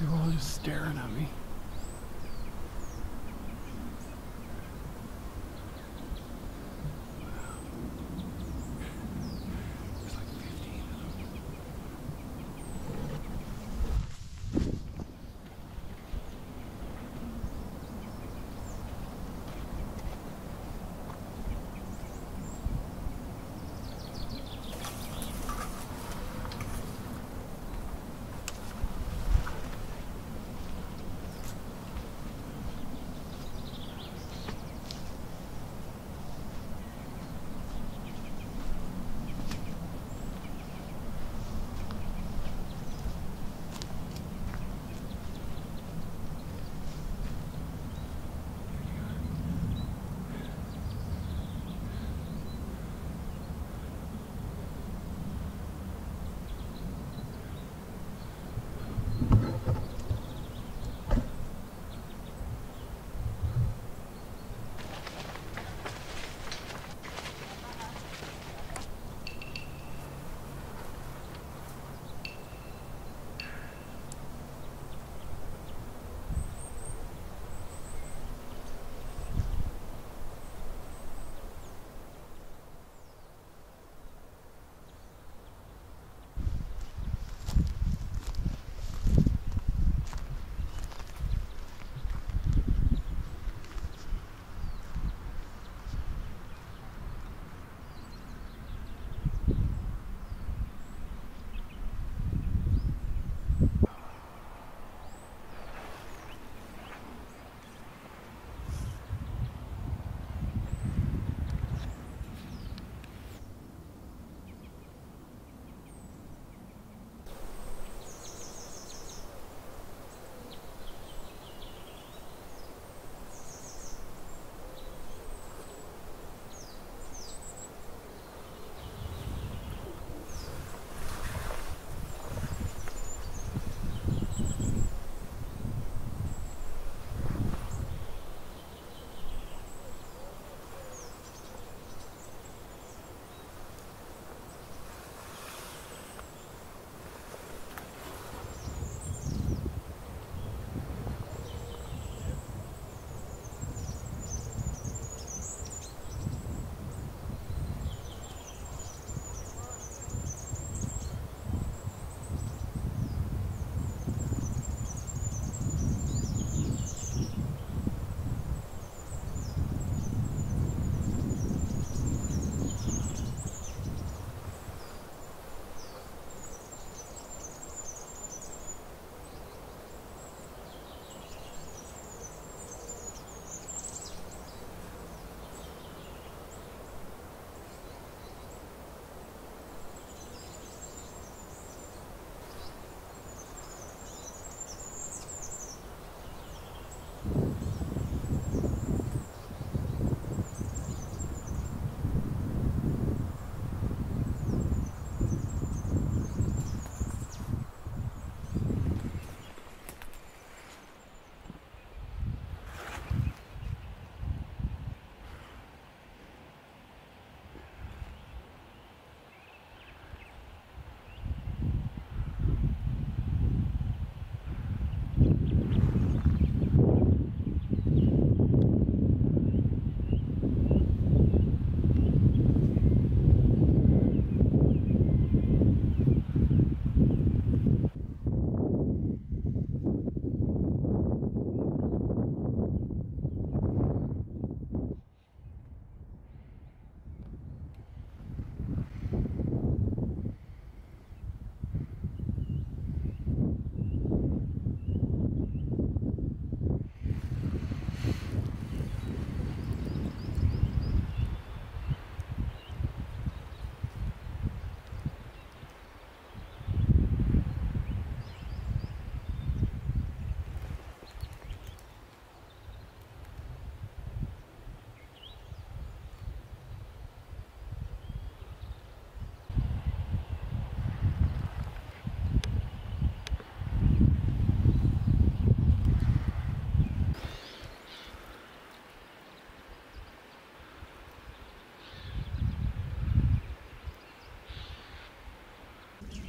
They're all just staring at me. There's like 15 of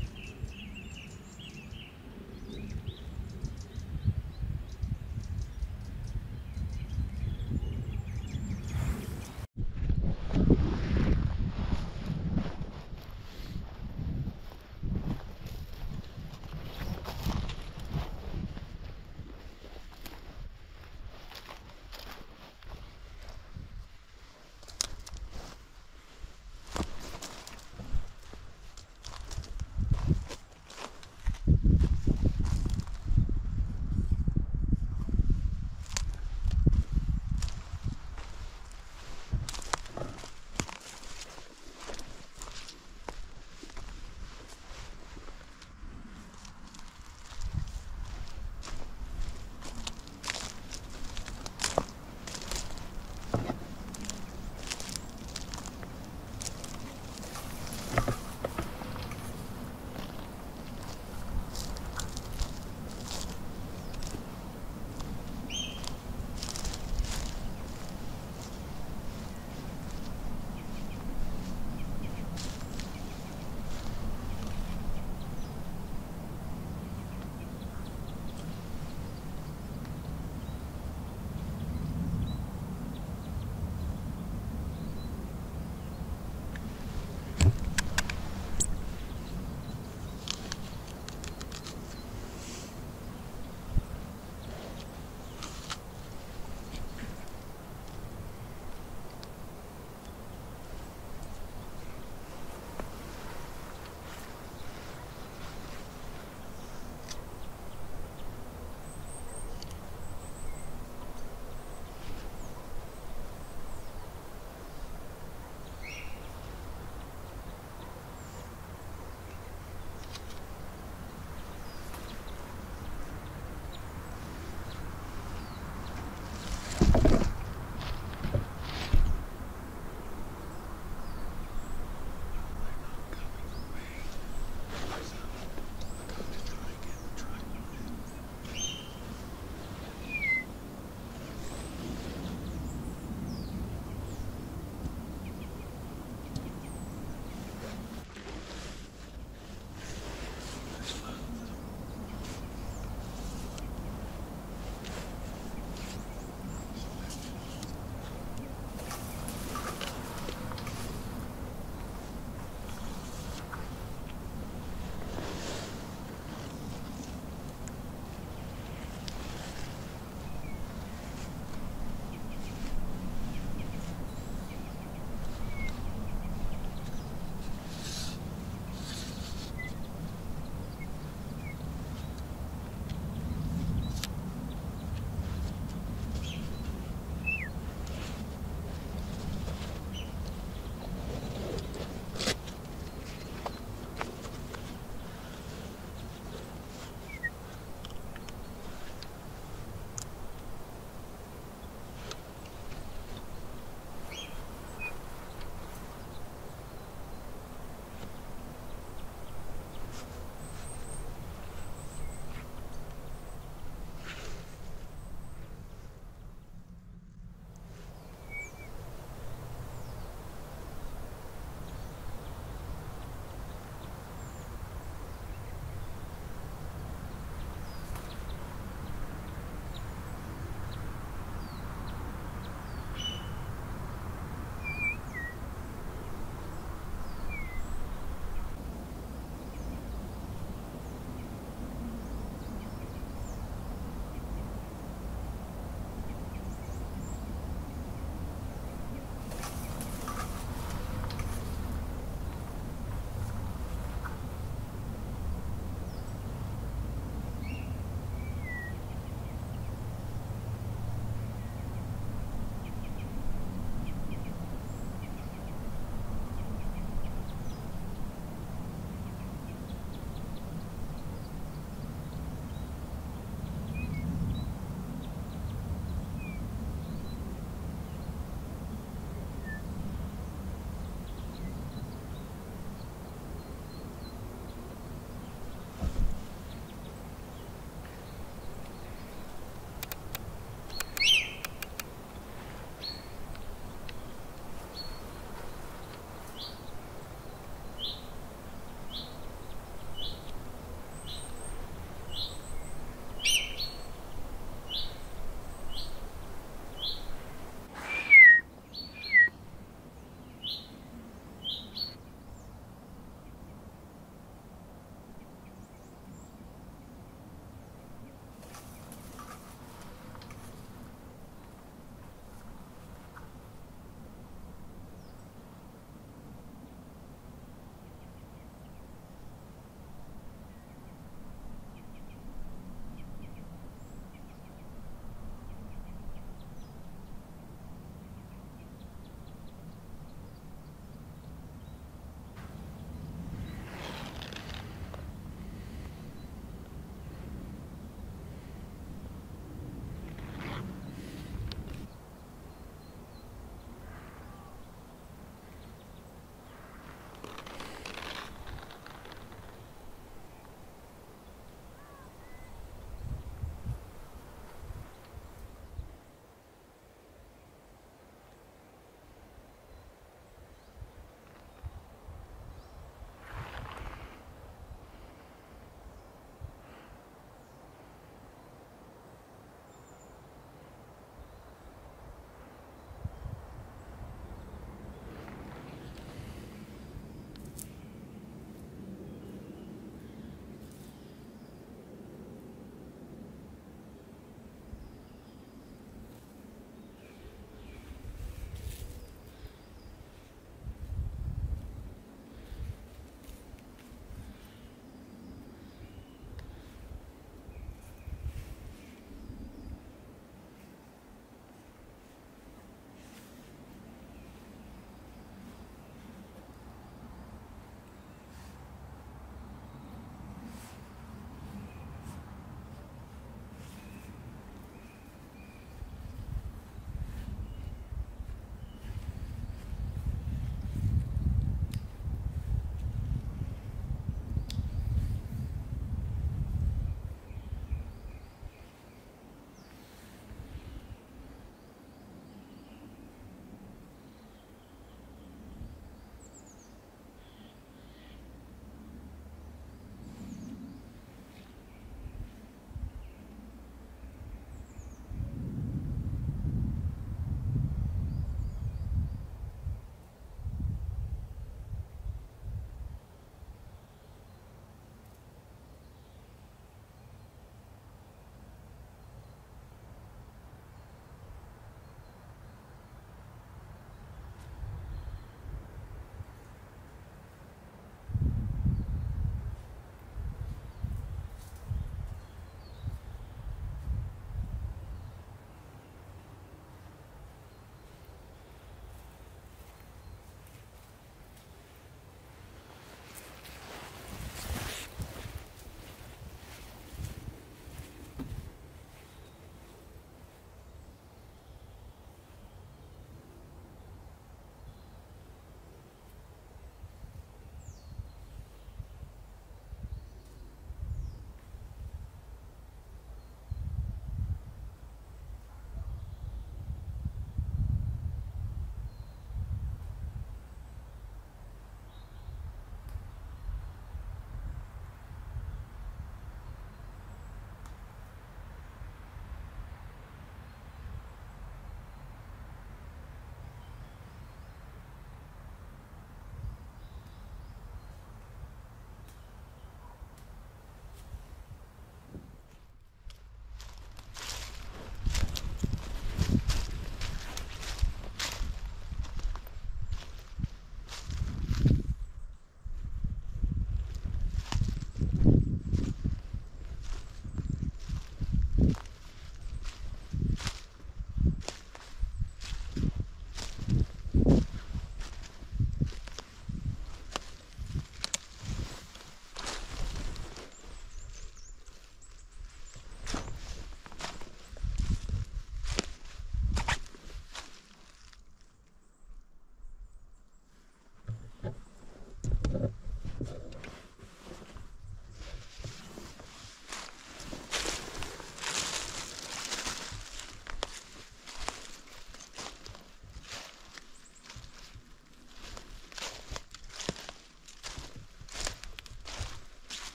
them.